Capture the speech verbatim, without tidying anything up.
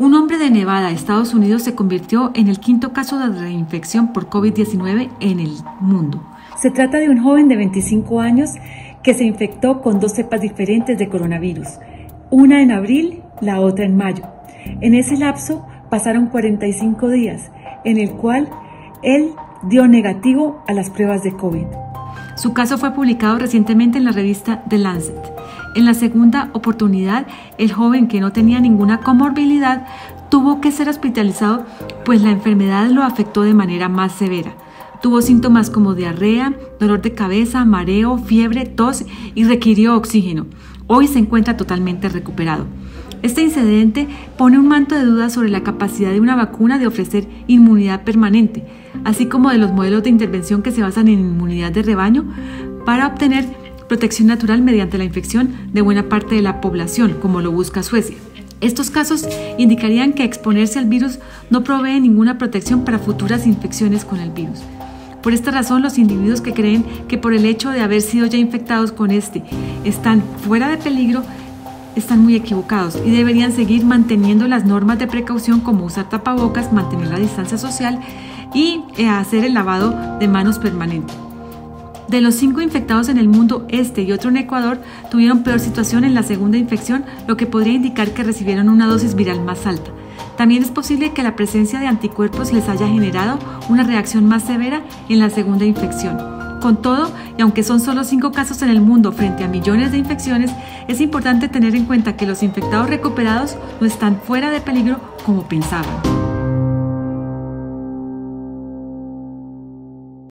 Un hombre de Nevada, Estados Unidos, se convirtió en el quinto caso de reinfección por COVID diecinueve en el mundo. Se trata de un joven de veinticinco años que se infectó con dos cepas diferentes de coronavirus, una en abril, la otra en mayo. En ese lapso pasaron cuarenta y cinco días, en el cual él dio negativo a las pruebas de COVID. Su caso fue publicado recientemente en la revista The Lancet. En la segunda oportunidad, el joven, que no tenía ninguna comorbilidad, tuvo que ser hospitalizado, pues la enfermedad lo afectó de manera más severa. Tuvo síntomas como diarrea, dolor de cabeza, mareo, fiebre, tos y requirió oxígeno. Hoy se encuentra totalmente recuperado. Este incidente pone un manto de dudas sobre la capacidad de una vacuna de ofrecer inmunidad permanente, así como de los modelos de intervención que se basan en inmunidad de rebaño para obtener protección natural mediante la infección de buena parte de la población, como lo busca Suecia. Estos casos indicarían que exponerse al virus no provee ninguna protección para futuras infecciones con el virus. Por esta razón, los individuos que creen que por el hecho de haber sido ya infectados con este están fuera de peligro, están muy equivocados y deberían seguir manteniendo las normas de precaución como usar tapabocas, mantener la distancia social y hacer el lavado de manos permanente. De los cinco infectados en el mundo, este y otro en Ecuador tuvieron peor situación en la segunda infección, lo que podría indicar que recibieron una dosis viral más alta. También es posible que la presencia de anticuerpos les haya generado una reacción más severa en la segunda infección. Con todo, y aunque son solo cinco casos en el mundo frente a millones de infecciones, es importante tener en cuenta que los infectados recuperados no están fuera de peligro como pensaban.